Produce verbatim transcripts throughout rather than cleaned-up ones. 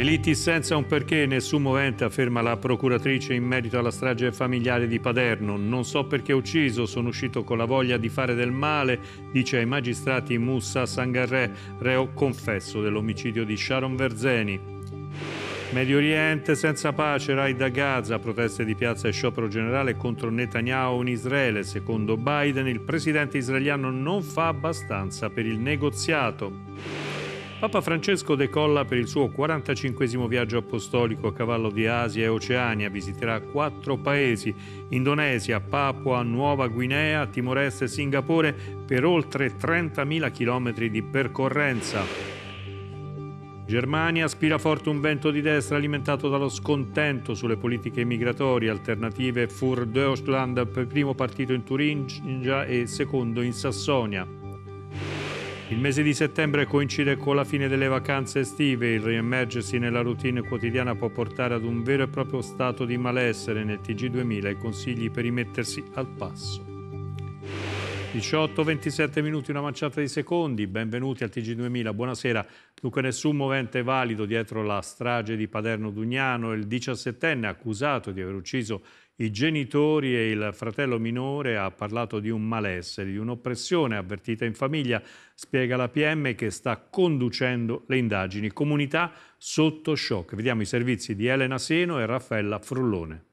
Delitti senza un perché, nessun movente, afferma la procuratrice in merito alla strage familiare di Paderno. Non so perché ho ucciso, sono uscito con la voglia di fare del male, dice ai magistrati Moussa Sangaré, reo confesso dell'omicidio di Sharon Verzeni. Medio Oriente senza pace, raid a Gaza, proteste di piazza e sciopero generale contro Netanyahu in Israele. Secondo Biden, il presidente israeliano non fa abbastanza per il negoziato. Papa Francesco decolla per il suo quarantacinquesimo viaggio apostolico a cavallo di Asia e Oceania. Visiterà quattro paesi: Indonesia, Papua Nuova Guinea, Timor-Est e Singapore, per oltre trentamila chilometri di percorrenza. Germania aspira forte un vento di destra alimentato dallo scontento sulle politiche migratorie. Alternative für Deutschland, primo partito in Turingia e secondo in Sassonia. Il mese di settembre coincide con la fine delle vacanze estive. Il riemergersi nella routine quotidiana può portare ad un vero e proprio stato di malessere. Nel T G duemila i consigli per rimettersi al passo. diciotto ventisette minuti, una manciata di secondi, benvenuti al T G duemila, buonasera. Dunque nessun movente valido dietro la strage di Paderno Dugnano, il diciassettenne accusato di aver ucciso i genitori e il fratello minore ha parlato di un malessere, di un'oppressione avvertita in famiglia, spiega la P M che sta conducendo le indagini. Comunità sotto shock. Vediamo i servizi di Elena Seno e Raffaella Frullone.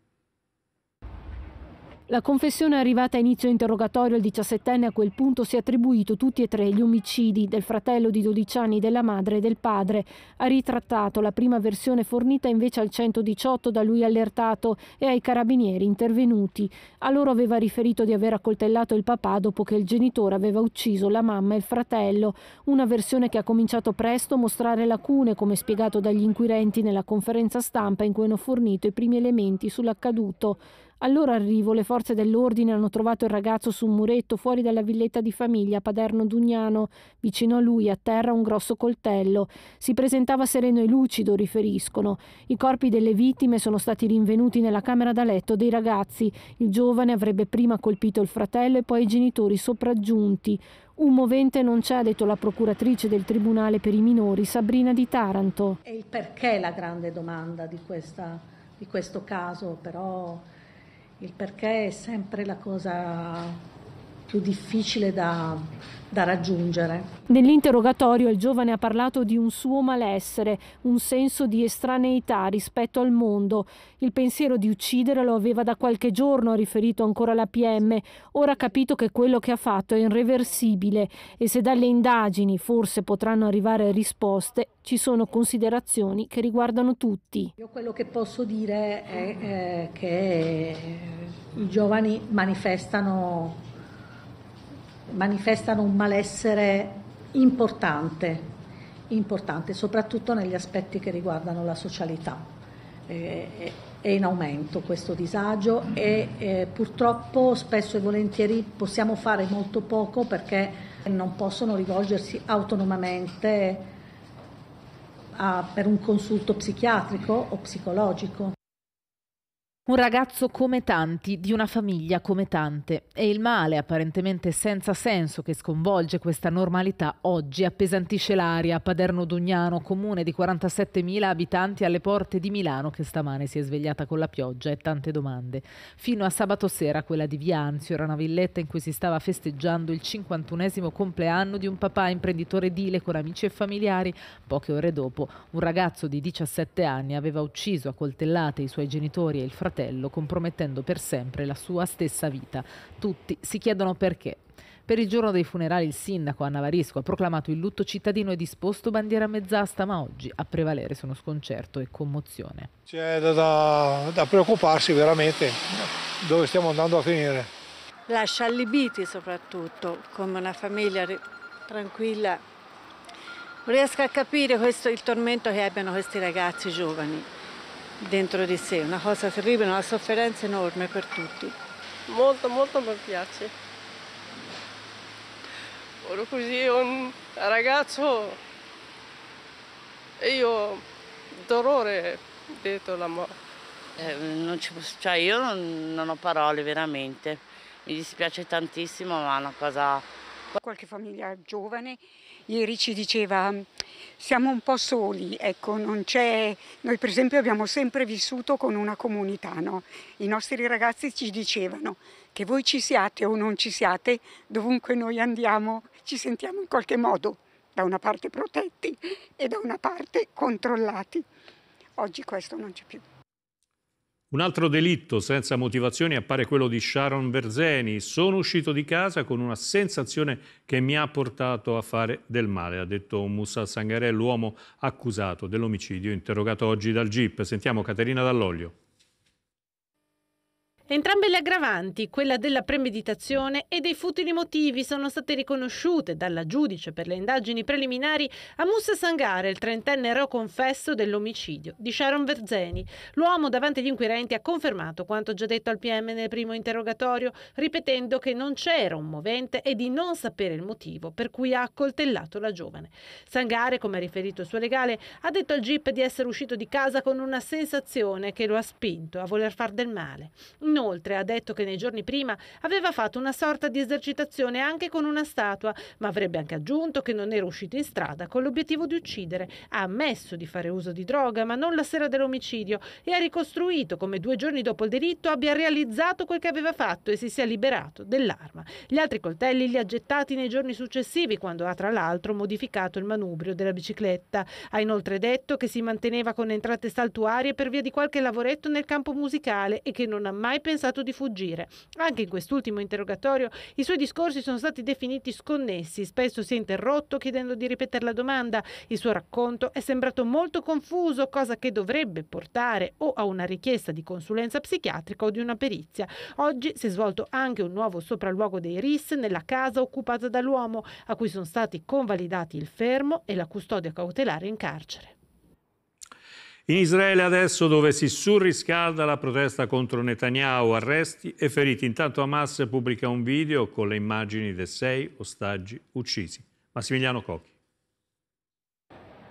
La confessione arrivata a inizio interrogatorio al diciassettenne a quel punto si è attribuito tutti e tre gli omicidi del fratello di dodici anni, della madre e del padre. Ha ritrattato la prima versione fornita invece al centodiciotto da lui allertato e ai carabinieri intervenuti. A loro aveva riferito di aver accoltellato il papà dopo che il genitore aveva ucciso la mamma e il fratello. Una versione che ha cominciato presto a mostrare lacune, come spiegato dagli inquirenti nella conferenza stampa in cui hanno fornito i primi elementi sull'accaduto. Al loro arrivo le forze dell'ordine hanno trovato il ragazzo su un muretto fuori dalla villetta di famiglia Paderno Dugnano. Vicino a lui, a terra, un grosso coltello. Si presentava sereno e lucido, riferiscono. I corpi delle vittime sono stati rinvenuti nella camera da letto dei ragazzi. Il giovane avrebbe prima colpito il fratello e poi i genitori sopraggiunti. Un movente non c'è, ha detto la procuratrice del Tribunale per i minori, Sabrina Di Taranto. E il perché è la grande domanda di, questa, di questo caso, però... Il perché è sempre la cosa più difficile da, da raggiungere. Nell'interrogatorio il giovane ha parlato di un suo malessere, un senso di estraneità rispetto al mondo. Il pensiero di uccidere lo aveva da qualche giorno, ha riferito ancora la P M. Ora ha capito che quello che ha fatto è irreversibile e se dalle indagini forse potranno arrivare risposte, ci sono considerazioni che riguardano tutti. Io quello che posso dire è eh, che i giovani manifestano, manifestano un malessere importante, importante, soprattutto negli aspetti che riguardano la socialità. Eh, è in aumento questo disagio e eh, purtroppo spesso e volentieri possiamo fare molto poco perché non possono rivolgersi autonomamente A, per un consulto psichiatrico o psicologico. Un ragazzo come tanti, di una famiglia come tante. E il male, apparentemente senza senso, che sconvolge questa normalità, oggi appesantisce l'aria a Paderno Dugnano, comune di quarantasettemila abitanti alle porte di Milano, che stamane si è svegliata con la pioggia e tante domande. Fino a sabato sera quella di Via Anzio era una villetta in cui si stava festeggiando il cinquantunesimo compleanno di un papà imprenditore edile con amici e familiari. Poche ore dopo, un ragazzo di diciassette anni aveva ucciso a coltellate i suoi genitori e il fratello, compromettendo per sempre la sua stessa vita. Tutti si chiedono perché. Per il giorno dei funerali il sindaco Anna Varisco ha proclamato il lutto cittadino e disposto bandiera a mezz'asta, ma oggi a prevalere sono sconcerto e commozione. C'è da, da, da preoccuparsi veramente dove stiamo andando a finire. Lascia allibiti soprattutto, come una famiglia tranquilla. Riesco a capire questo, il tormento che abbiano questi ragazzi giovani dentro di sé, una cosa terribile, una sofferenza enorme per tutti. Molto, molto mi piace. Ora così un ragazzo, io dolore dietro la morte. Eh, non ci posso, cioè io non, non ho parole veramente, mi dispiace tantissimo, ma è una cosa... Qualche famiglia giovane Ieri ci diceva siamo un po' soli, ecco, non c'è. Noi per esempio abbiamo sempre vissuto con una comunità, no? I nostri ragazzi ci dicevano che voi ci siate o non ci siate, dovunque noi andiamo ci sentiamo in qualche modo da una parte protetti e da una parte controllati. Oggi questo non c'è più. Un altro delitto senza motivazioni appare quello di Sharon Verzeni. Sono uscito di casa con una sensazione che mi ha portato a fare del male, ha detto Moussa Sangaré, l'uomo accusato dell'omicidio, interrogato oggi dal G I P. Sentiamo Caterina Dall'Olio. Entrambe le aggravanti, quella della premeditazione e dei futili motivi, sono state riconosciute dalla giudice per le indagini preliminari a Moussa Sangaré, il trentenne reo confesso dell'omicidio di Sharon Verzeni. L'uomo davanti agli inquirenti ha confermato quanto già detto al P M nel primo interrogatorio, ripetendo che non c'era un movente e di non sapere il motivo per cui ha accoltellato la giovane. Sangaré, come ha riferito il suo legale, ha detto al G I P di essere uscito di casa con una sensazione che lo ha spinto a voler far del male. Inoltre ha detto che nei giorni prima aveva fatto una sorta di esercitazione anche con una statua, ma avrebbe anche aggiunto che non era uscito in strada con l'obiettivo di uccidere. Ha ammesso di fare uso di droga, ma non la sera dell'omicidio, e ha ricostruito come due giorni dopo il delitto abbia realizzato quel che aveva fatto e si sia liberato dell'arma. Gli altri coltelli li ha gettati nei giorni successivi, quando ha tra l'altro modificato il manubrio della bicicletta. Ha inoltre detto che si manteneva con entrate saltuarie per via di qualche lavoretto nel campo musicale e che non ha mai pensato di fuggire. Anche in quest'ultimo interrogatorio i suoi discorsi sono stati definiti sconnessi, spesso si è interrotto chiedendo di ripetere la domanda, il suo racconto è sembrato molto confuso, cosa che dovrebbe portare o a una richiesta di consulenza psichiatrica o di una perizia. Oggi si è svolto anche un nuovo sopralluogo dei R I S nella casa occupata dall'uomo, a cui sono stati convalidati il fermo e la custodia cautelare in carcere. In Israele adesso, dove si surriscalda la protesta contro Netanyahu, arresti e feriti. Intanto Hamas pubblica un video con le immagini dei sei ostaggi uccisi. Massimiliano Cocchi.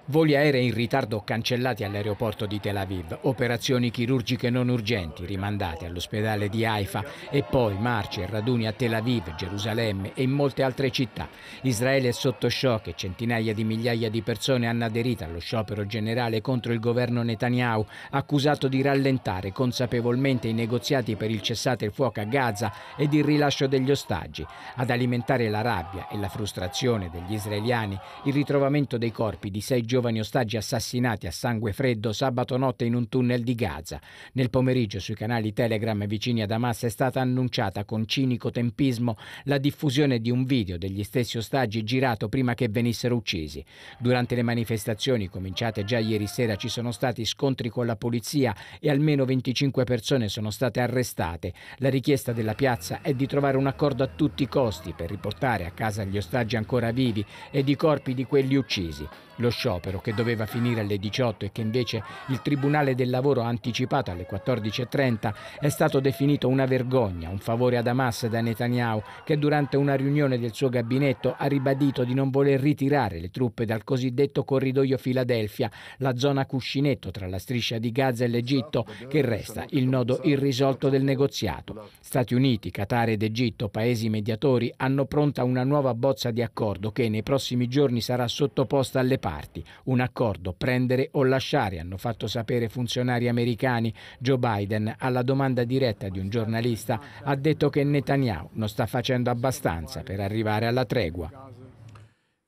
Voli aerei in ritardo cancellati all'aeroporto di Tel Aviv, operazioni chirurgiche non urgenti rimandate all'ospedale di Haifa e poi marce e raduni a Tel Aviv, Gerusalemme e in molte altre città. Israele è sotto shock e centinaia di migliaia di persone hanno aderito allo sciopero generale contro il governo Netanyahu, accusato di rallentare consapevolmente i negoziati per il cessate il fuoco a Gaza ed il rilascio degli ostaggi. Ad alimentare la rabbia e la frustrazione degli israeliani il ritrovamento dei corpi di sei giorni giovani ostaggi assassinati a sangue freddo sabato notte in un tunnel di Gaza. Nel pomeriggio sui canali Telegram vicini ad Hamas è stata annunciata con cinico tempismo la diffusione di un video degli stessi ostaggi girato prima che venissero uccisi. Durante le manifestazioni cominciate già ieri sera ci sono stati scontri con la polizia e almeno venticinque persone sono state arrestate. La richiesta della piazza è di trovare un accordo a tutti i costi per riportare a casa gli ostaggi ancora vivi ed i corpi di quelli uccisi. Lo sciopero, che doveva finire alle diciotto e che invece il Tribunale del Lavoro ha anticipato alle quattordici e trenta, è stato definito una vergogna, un favore ad Hamas da Netanyahu, che durante una riunione del suo gabinetto ha ribadito di non voler ritirare le truppe dal cosiddetto corridoio Filadelfia, la zona cuscinetto tra la striscia di Gaza e l'Egitto, che resta il nodo irrisolto del negoziato. Stati Uniti, Qatar ed Egitto, paesi mediatori, hanno pronta una nuova bozza di accordo che nei prossimi giorni sarà sottoposta alle parti. Un accordo prendere o lasciare, hanno fatto sapere funzionari americani. Joe Biden, alla domanda diretta di un giornalista, ha detto che Netanyahu non sta facendo abbastanza per arrivare alla tregua.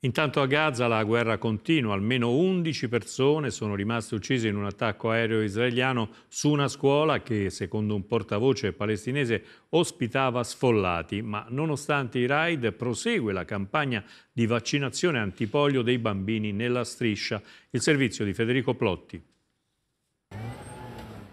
Intanto a Gaza la guerra continua, almeno undici persone sono rimaste uccise in un attacco aereo israeliano su una scuola che, secondo un portavoce palestinese, ospitava sfollati, ma nonostante i raid prosegue la campagna di vaccinazione antipolio dei bambini nella striscia. Il servizio di Federico Plotti.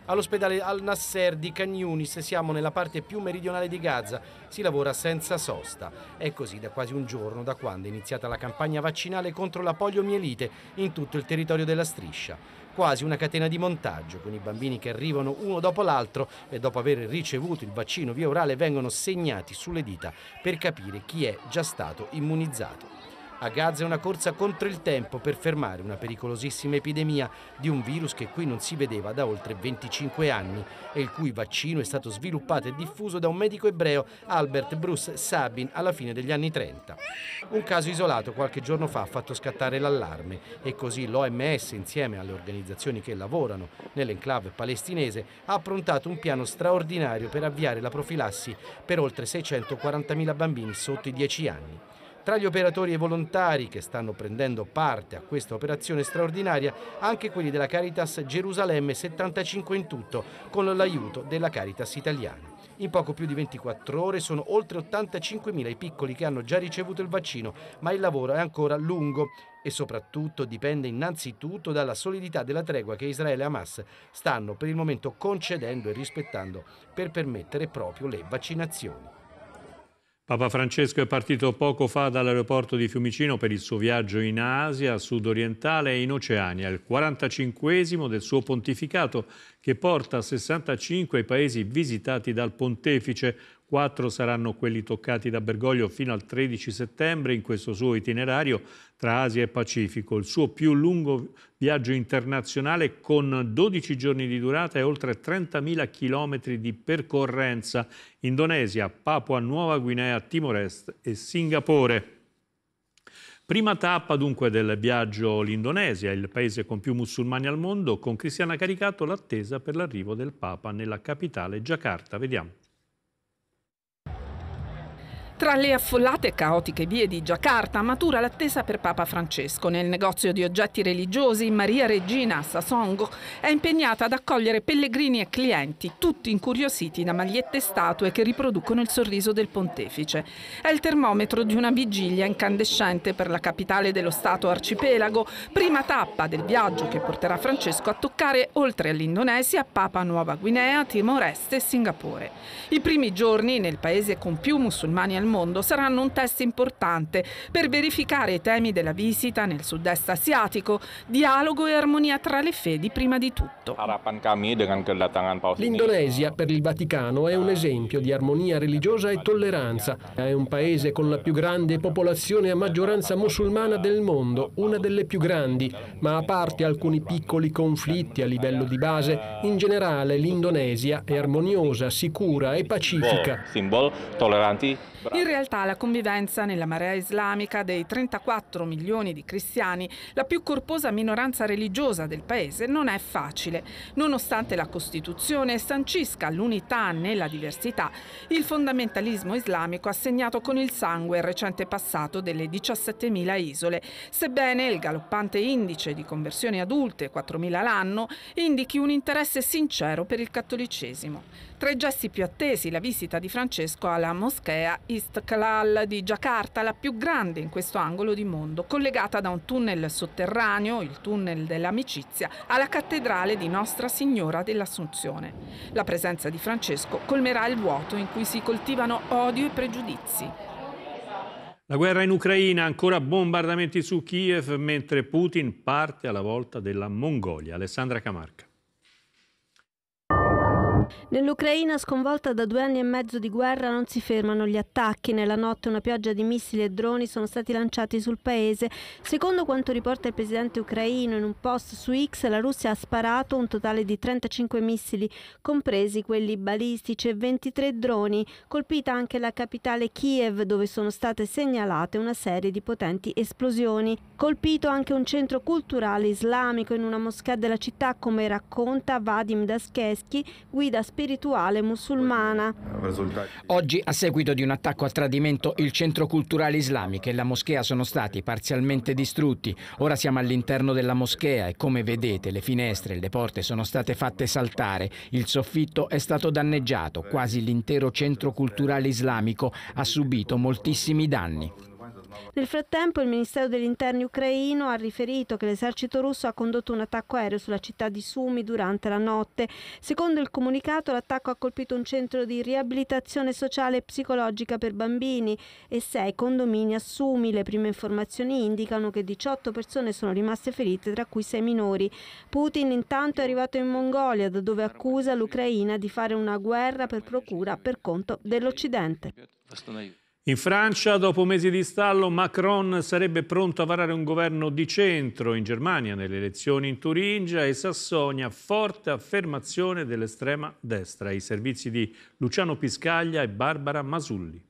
All'ospedale Al-Nasser di Khan Yunis siamo nella parte più meridionale di Gaza, si lavora senza sosta. È così da quasi un giorno da quando è iniziata la campagna vaccinale contro la poliomielite in tutto il territorio della striscia. Quasi una catena di montaggio, con i bambini che arrivano uno dopo l'altro e dopo aver ricevuto il vaccino via orale vengono segnati sulle dita per capire chi è già stato immunizzato. A Gaza è una corsa contro il tempo per fermare una pericolosissima epidemia di un virus che qui non si vedeva da oltre venticinque anni e il cui vaccino è stato sviluppato e diffuso da un medico ebreo, Albert Bruce Sabin, alla fine degli anni trenta. Un caso isolato qualche giorno fa ha fatto scattare l'allarme e così l'O M S, insieme alle organizzazioni che lavorano nell'enclave palestinese, ha approntato un piano straordinario per avviare la profilassi per oltre seicentoquarantamila bambini sotto i dieci anni. Tra gli operatori e volontari che stanno prendendo parte a questa operazione straordinaria anche quelli della Caritas Gerusalemme, settantacinque in tutto, con l'aiuto della Caritas italiana. In poco più di ventiquattro ore sono oltre ottantacinquemila i piccoli che hanno già ricevuto il vaccino, ma il lavoro è ancora lungo e soprattutto dipende innanzitutto dalla solidità della tregua che Israele e Hamas stanno per il momento concedendo e rispettando per permettere proprio le vaccinazioni. Papa Francesco è partito poco fa dall'aeroporto di Fiumicino per il suo viaggio in Asia sudorientale e in Oceania, il quarantacinquesimo del suo pontificato, che porta a sessantacinque i paesi visitati dal pontefice. Quattro saranno quelli toccati da Bergoglio fino al tredici settembre in questo suo itinerario tra Asia e Pacifico. Il suo più lungo viaggio internazionale, con dodici giorni di durata e oltre trentamila chilometri di percorrenza: Indonesia, Papua Nuova Guinea, Timor Est e Singapore. Prima tappa dunque del viaggio l'Indonesia, il paese con più musulmani al mondo, con Cristiana Caricato l'attesa per l'arrivo del Papa nella capitale Giacarta. Vediamo. Tra le affollate e caotiche vie di Giacarta matura l'attesa per Papa Francesco. Nel negozio di oggetti religiosi Maria Regina Sasongo è impegnata ad accogliere pellegrini e clienti, tutti incuriositi da magliette e statue che riproducono il sorriso del pontefice. È il termometro di una vigilia incandescente per la capitale dello Stato arcipelago, prima tappa del viaggio che porterà Francesco a toccare, oltre all'Indonesia, Papua Nuova Guinea, Timor Est e Singapore. I primi giorni nel paese con più musulmani al mondo saranno un test importante per verificare i temi della visita nel sud-est asiatico: dialogo e armonia tra le fedi prima di tutto. L'Indonesia per il Vaticano è un esempio di armonia religiosa e tolleranza. È un paese con la più grande popolazione a maggioranza musulmana del mondo, una delle più grandi, ma a parte alcuni piccoli conflitti a livello di base, in generale l'Indonesia è armoniosa, sicura e pacifica. Simbolo, tolleranti. In realtà la convivenza nella marea islamica dei trentaquattro milioni di cristiani, la più corposa minoranza religiosa del paese, non è facile. Nonostante la Costituzione sancisca l'unità nella diversità, il fondamentalismo islamico ha segnato con il sangue il recente passato delle diciassettemila isole, sebbene il galoppante indice di conversioni adulte, quattromila l'anno, indichi un interesse sincero per il cattolicesimo. Tra i gesti più attesi la visita di Francesco alla moschea Istiqlal di Giacarta, la più grande in questo angolo di mondo, collegata da un tunnel sotterraneo, il tunnel dell'amicizia, alla cattedrale di Nostra Signora dell'Assunzione. La presenza di Francesco colmerà il vuoto in cui si coltivano odio e pregiudizi. La guerra in Ucraina, ancora bombardamenti su Kiev, mentre Putin parte alla volta della Mongolia. Alessandra Camarca. Nell'Ucraina sconvolta da due anni e mezzo di guerra non si fermano gli attacchi. Nella notte una pioggia di missili e droni sono stati lanciati sul paese. Secondo quanto riporta il presidente ucraino in un post su X, la Russia ha sparato un totale di trentacinque missili, compresi quelli balistici, e ventitré droni. Colpita anche la capitale Kiev, dove sono state segnalate una serie di potenti esplosioni. Colpito anche un centro culturale islamico in una moschea della città, come racconta Vadim Dascheschi, guida spirituale musulmana. Oggi, a seguito di un attacco a tradimento, il centro culturale islamico e la moschea sono stati parzialmente distrutti. Ora siamo all'interno della moschea e, come vedete, le finestre e le porte sono state fatte saltare. Il soffitto è stato danneggiato. Quasi l'intero centro culturale islamico ha subito moltissimi danni. Nel frattempo il Ministero degli Interni ucraino ha riferito che l'esercito russo ha condotto un attacco aereo sulla città di Sumi durante la notte. Secondo il comunicato, l'attacco ha colpito un centro di riabilitazione sociale e psicologica per bambini e sei condomini a Sumi. Le prime informazioni indicano che diciotto persone sono rimaste ferite, tra cui sei minori. Putin intanto è arrivato in Mongolia, da dove accusa l'Ucraina di fare una guerra per procura per conto dell'Occidente. In Francia, dopo mesi di stallo, Macron sarebbe pronto a varare un governo di centro. In Germania, nelle elezioni in Turingia e Sassonia, forte affermazione dell'estrema destra. I servizi di Luciano Piscaglia e Barbara Masulli.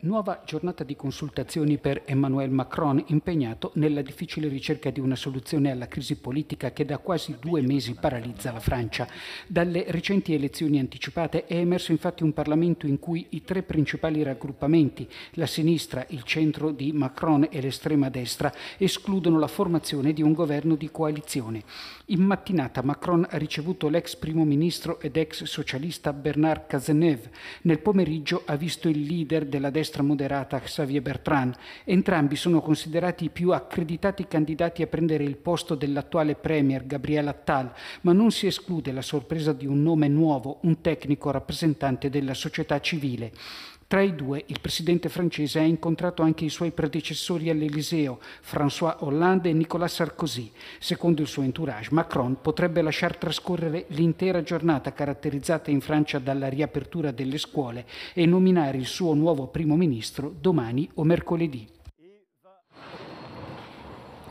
Nuova giornata di consultazioni per Emmanuel Macron, impegnato nella difficile ricerca di una soluzione alla crisi politica che da quasi due mesi paralizza la Francia. Dalle recenti elezioni anticipate è emerso infatti un Parlamento in cui i tre principali raggruppamenti, la sinistra, il centro di Macron e l'estrema destra, escludono la formazione di un governo di coalizione. In mattinata Macron ha ricevuto l'ex primo ministro ed ex socialista Bernard Cazeneuve. Nel pomeriggio ha visto il leader della destra moderata Xavier Bertrand. Entrambi sono considerati i più accreditati candidati a prendere il posto dell'attuale premier Gabriel Attal, ma non si esclude la sorpresa di un nome nuovo, un tecnico rappresentante della società civile. Tra i due, il presidente francese ha incontrato anche i suoi predecessori all'Eliseo, François Hollande e Nicolas Sarkozy. Secondo il suo entourage, Macron potrebbe lasciar trascorrere l'intera giornata caratterizzata in Francia dalla riapertura delle scuole e nominare il suo nuovo primo ministro domani o mercoledì.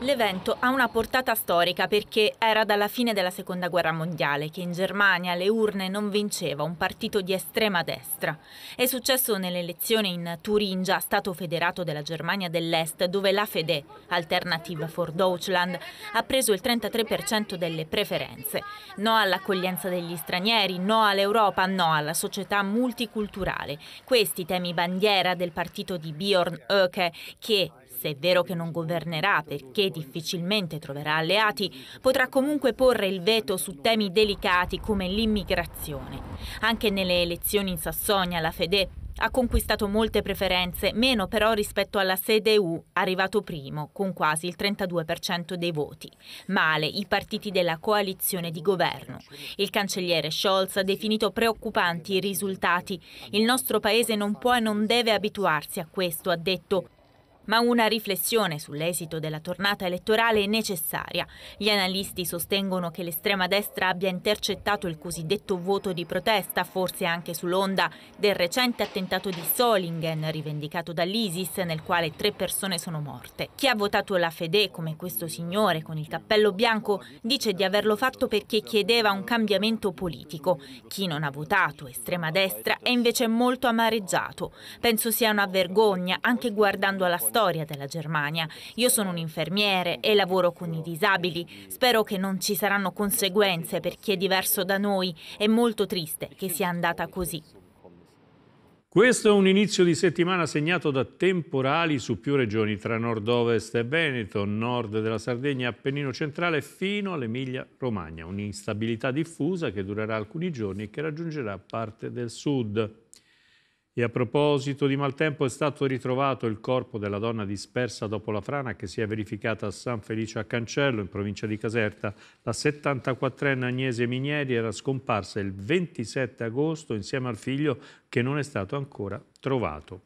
L'evento ha una portata storica perché era dalla fine della Seconda Guerra Mondiale che in Germania alle urne non vinceva un partito di estrema destra. È successo nell'elezione in Turingia, Stato federato della Germania dell'Est, dove l'AfD, Alternative für Deutschland, ha preso il trentatré per cento delle preferenze. No all'accoglienza degli stranieri, no all'Europa, no alla società multiculturale. Questi temi bandiera del partito di Björn Höcke che, se è vero che non governerà perché difficilmente troverà alleati, potrà comunque porre il veto su temi delicati come l'immigrazione. Anche nelle elezioni in Sassonia l'AfD ha conquistato molte preferenze, meno però rispetto alla C D U, arrivato primo, con quasi il trentadue per cento dei voti. Male i partiti della coalizione di governo. Il cancelliere Scholz ha definito preoccupanti i risultati. Il nostro paese non può e non deve abituarsi a questo, ha detto. Ma una riflessione sull'esito della tornata elettorale è necessaria. Gli analisti sostengono che l'estrema destra abbia intercettato il cosiddetto voto di protesta, forse anche sull'onda del recente attentato di Solingen, rivendicato dall'ISIS, nel quale tre persone sono morte. Chi ha votato l'AfD, come questo signore con il cappello bianco, dice di averlo fatto perché chiedeva un cambiamento politico. Chi non ha votato estrema destra è invece molto amareggiato. Penso sia una vergogna, anche guardando alla storia. storia della Germania. Io sono un infermiere e lavoro con i disabili. Spero che non ci saranno conseguenze per chi è diverso da noi. È molto triste che sia andata così. Questo è un inizio di settimana segnato da temporali su più regioni, tra nord-ovest e Veneto, nord della Sardegna, Appennino centrale fino all'Emilia-Romagna. Un'instabilità diffusa che durerà alcuni giorni e che raggiungerà parte del sud. E a proposito di maltempo, è stato ritrovato il corpo della donna dispersa dopo la frana che si è verificata a San Felice a Cancello, in provincia di Caserta. La settantaquattrenne Agnese Minieri era scomparsa il ventisette agosto insieme al figlio, che non è stato ancora trovato.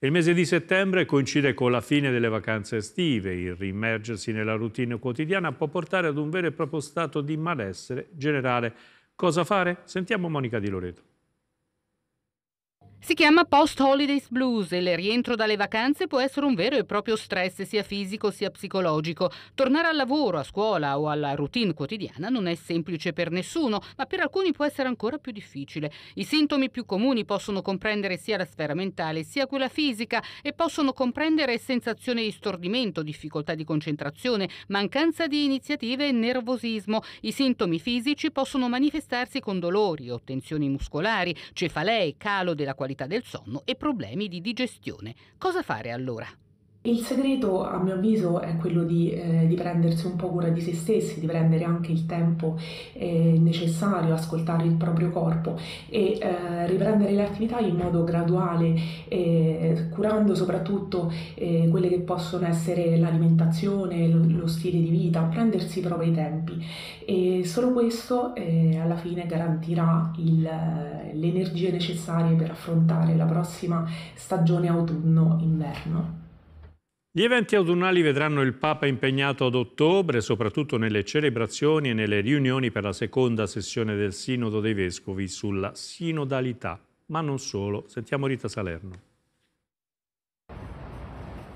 Il mese di settembre coincide con la fine delle vacanze estive. Il rimergersi nella routine quotidiana può portare ad un vero e proprio stato di malessere generale. Cosa fare? Sentiamo Monica Di Loreto. Si chiama post-holidays blues e il rientro dalle vacanze può essere un vero e proprio stress, sia fisico sia psicologico. Tornare al lavoro, a scuola o alla routine quotidiana non è semplice per nessuno, ma per alcuni può essere ancora più difficile. I sintomi più comuni possono comprendere sia la sfera mentale sia quella fisica e possono comprendere sensazione di stordimento, difficoltà di concentrazione, mancanza di iniziative e nervosismo. I sintomi fisici possono manifestarsi con dolori o tensioni muscolari, cefalee, calo della qualità del sonno e problemi di digestione. Cosa fare allora? Il segreto, a mio avviso, è quello di, eh, di prendersi un po' cura di se stessi, di prendere anche il tempo eh, necessario, ascoltare il proprio corpo e eh, riprendere le attività in modo graduale, eh, curando soprattutto eh, quelle che possono essere l'alimentazione, lo stile di vita, prendersi i propri tempi. E solo questo eh, alla fine garantirà le energie necessarie per affrontare la prossima stagione autunno-inverno. Gli eventi autunnali vedranno il Papa impegnato ad ottobre, soprattutto nelle celebrazioni e nelle riunioni per la seconda sessione del Sinodo dei Vescovi sulla sinodalità. ma non solo. Sentiamo Rita Salerno.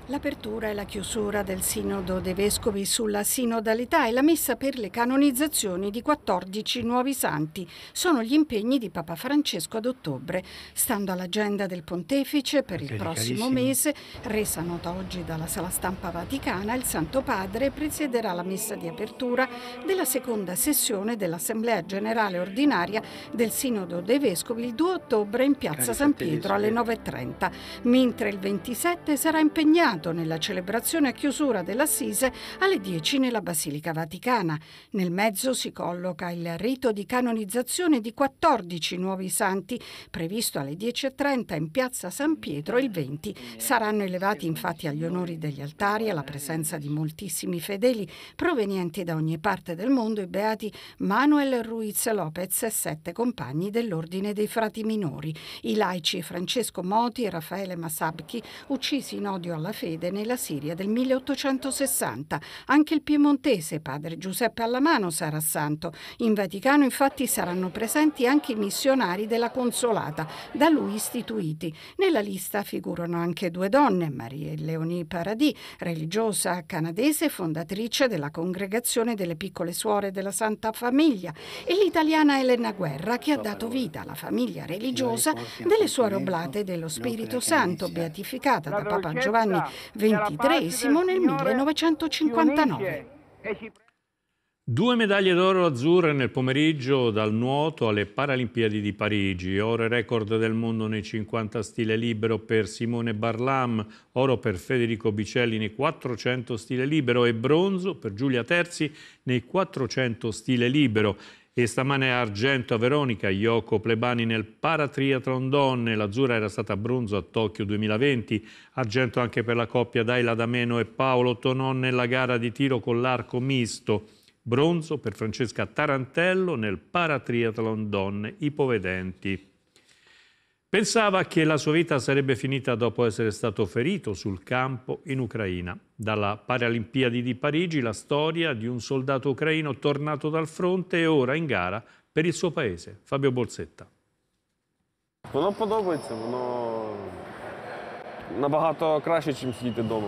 L'apertura e la chiusura del Sinodo dei Vescovi sulla sinodalità e la messa per le canonizzazioni di quattordici nuovi santi sono gli impegni di Papa Francesco ad ottobre. Stando all'agenda del pontefice per il prossimo mese, resa nota oggi dalla Sala Stampa Vaticana, il Santo Padre presiederà la messa di apertura della seconda sessione dell'Assemblea Generale Ordinaria del Sinodo dei Vescovi il due ottobre in Piazza San Pietro alle nove e trenta, mentre il ventisette sarà impegnato nella celebrazione a chiusura dell'Assise alle dieci nella Basilica Vaticana. Nel mezzo si colloca il rito di canonizzazione di quattordici nuovi santi, previsto alle dieci e trenta in Piazza San Pietro il venti. Saranno elevati infatti agli onori degli altari, alla presenza di moltissimi fedeli provenienti da ogni parte del mondo, i beati Manuel Ruiz Lopez e sette compagni dell'Ordine dei Frati Minori, i laici Francesco Moti e Raffaele Masabchi, uccisi in odio alla fede nella Siria del milleottocentosessanta. Anche il piemontese padre Giuseppe Allamano sarà santo. In Vaticano infatti saranno presenti anche i missionari della Consolata, da lui istituiti. Nella lista figurano anche due donne, Maria Leonie Paradis, religiosa canadese fondatrice della Congregazione delle Piccole Suore della Santa Famiglia, e l'italiana Elena Guerra, che ha dato vita alla famiglia religiosa delle Suore Oblate dello Spirito Santo, beatificata da Papa Giovanni ventitreesimo nel millenovecentocinquantanove. Due medaglie d'oro azzurre nel pomeriggio dal nuoto alle Paralimpiadi di Parigi. Oro e record del mondo nei cinquanta stile libero per Simone Barlam, oro per Federico Bicelli nei quattrocento stile libero e bronzo per Giulia Terzi nei quattrocento stile libero. E stamane argento a Veronica, Yoko Plebani nel paratriathlon donne. L'azzurra era stata bronzo a Tokyo duemilaventi. Argento anche per la coppia Daila D'Ameno e Paolo Tonon nella gara di tiro con l'arco misto. Bronzo per Francesca Tarantello nel paratriathlon donne ipovedenti. Pensava che la sua vita sarebbe finita dopo essere stato ferito sul campo in Ucraina. Dalla Paralimpiadi di Parigi la storia di un soldato ucraino tornato dal fronte e ora in gara per il suo paese. Fabio Borsetta. Воно подобається, воно набагато краще, ніж сидіти вдома.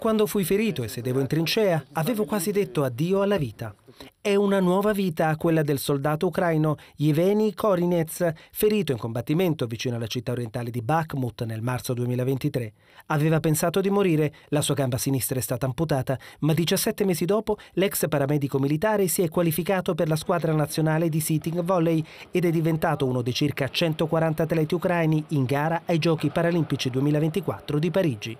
Quando fui ferito e sedevo in trincea, avevo quasi detto addio alla vita. È una nuova vita quella del soldato ucraino Yevheni Korinec, ferito in combattimento vicino alla città orientale di Bakhmut nel marzo duemilaventitré. Aveva pensato di morire, la sua gamba sinistra è stata amputata, ma diciassette mesi dopo l'ex paramedico militare si è qualificato per la squadra nazionale di sitting volley ed è diventato uno dei circa centoquaranta atleti ucraini in gara ai Giochi Paralimpici duemilaventiquattro di Parigi.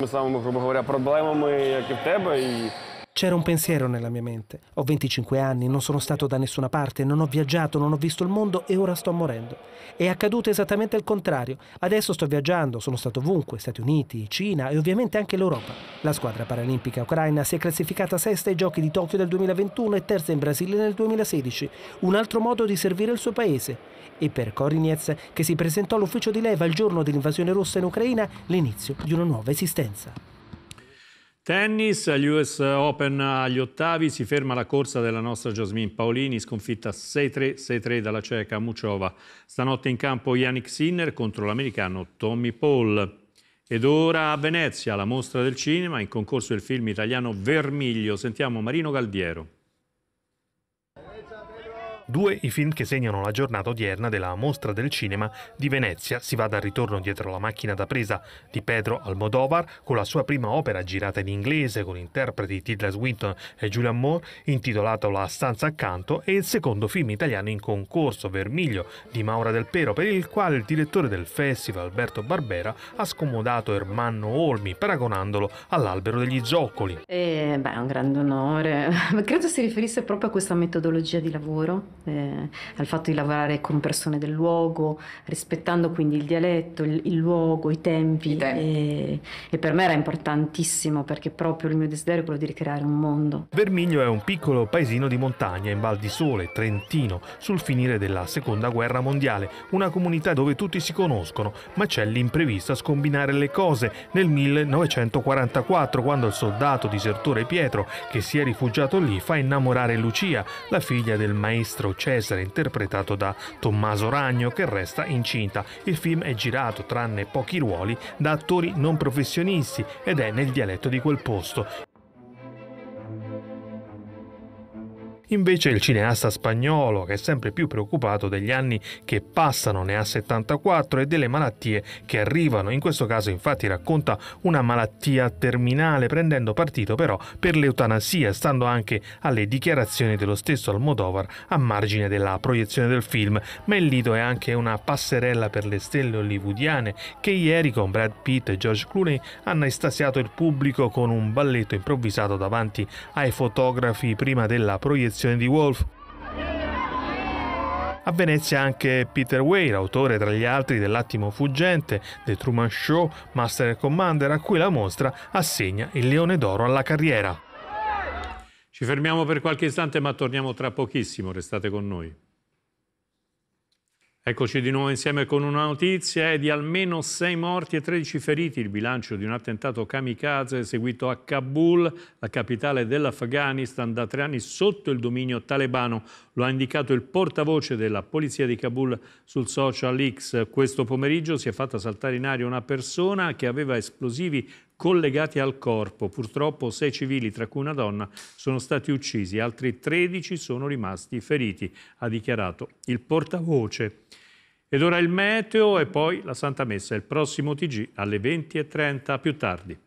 C'era un pensiero nella mia mente. Ho venticinque anni, non sono stato da nessuna parte, non ho viaggiato, non ho visto il mondo e ora sto morendo. È accaduto esattamente il contrario. Adesso sto viaggiando, sono stato ovunque, Stati Uniti, Cina e ovviamente anche l'Europa. La squadra paralimpica ucraina si è classificata sesta ai Giochi di Tokyo del duemilaventuno e terza in Brasile nel duemilasedici. Un altro modo di servire il suo paese. E per Korinec, che si presentò all'ufficio di leva il giorno dell'invasione russa in Ucraina, l'inizio di una nuova esistenza. Tennis, agli U S Open agli ottavi, si ferma la corsa della nostra Jasmine Paolini, sconfitta sei tre sei tre dalla ceca Muchová. Stanotte in campo Jannik Sinner contro l'americano Tommy Paul. Ed ora a Venezia, la mostra del cinema, in concorso il film italiano Vermiglio. Sentiamo Marino Galdiero. Due i film che segnano la giornata odierna della Mostra del Cinema di Venezia. Si va dal Ritorno dietro la macchina da presa di Pedro Almodovar, con la sua prima opera girata in inglese con interpreti Tilda Swinton e Julianne Moore, intitolato La stanza accanto, e il secondo film italiano in concorso, Vermiglio, di Maura Del Pero, per il quale il direttore del festival Alberto Barbera ha scomodato Ermanno Olmi paragonandolo all'albero degli zoccoli. Eh, beh, è un grande onore. Credo si riferisse proprio a questa metodologia di lavoro. Eh, al fatto di lavorare con persone del luogo, rispettando quindi il dialetto, il, il luogo, i tempi, I tempi. E, e per me era importantissimo, perché proprio il mio desiderio è quello di ricreare un mondo. Vermiglio è un piccolo paesino di montagna in Val di Sole, Trentino, sul finire della Seconda Guerra Mondiale, una comunità dove tutti si conoscono, ma c'è l'imprevisto a scombinare le cose nel millenovecentoquarantaquattro, quando il soldato disertore Pietro, che si è rifugiato lì, fa innamorare Lucia, la figlia figlia del maestro Cesare, interpretato da Tommaso Ragno, che resta incinta. Il film è girato, tranne pochi ruoli, da attori non professionisti ed è nel dialetto di quel posto. Invece il cineasta spagnolo, che è sempre più preoccupato degli anni che passano, ne ha settantaquattro, e delle malattie che arrivano. In questo caso infatti racconta una malattia terminale, prendendo partito però per l'eutanasia, stando anche alle dichiarazioni dello stesso Almodovar a margine della proiezione del film. Ma il lido è anche una passerella per le stelle hollywoodiane, che ieri con Brad Pitt e George Clooney hanno estasiato il pubblico con un balletto improvvisato davanti ai fotografi prima della proiezione di Wolf. A Venezia anche Peter Weir, autore tra gli altri dell'Attimo Fuggente, The Truman Show, Master and Commander, a cui la mostra assegna il Leone d'Oro alla carriera. Ci fermiamo per qualche istante, ma torniamo tra pochissimo, restate con noi. Eccoci di nuovo insieme con una notizia. È di almeno sei morti e tredici feriti il bilancio di un attentato kamikaze eseguito a Kabul, la capitale dell'Afghanistan, da tre anni sotto il dominio talebano. Lo ha indicato il portavoce della polizia di Kabul sul social X. Questo pomeriggio si è fatta saltare in aria una persona che aveva esplosivi collegati al corpo. Purtroppo sei civili, tra cui una donna, sono stati uccisi, altri tredici sono rimasti feriti, ha dichiarato il portavoce. Ed ora il meteo e poi la Santa Messa, il prossimo T G alle venti e trenta, più tardi.